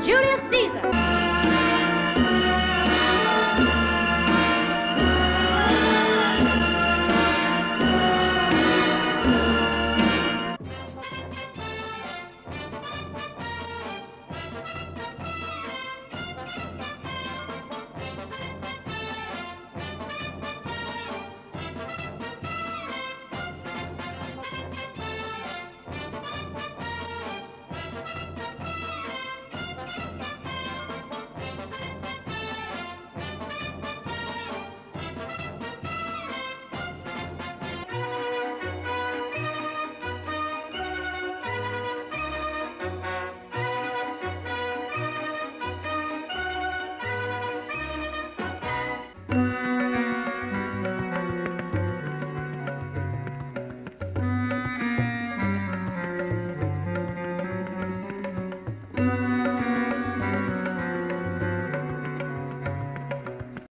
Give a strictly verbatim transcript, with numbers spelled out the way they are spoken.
Julius Caesar.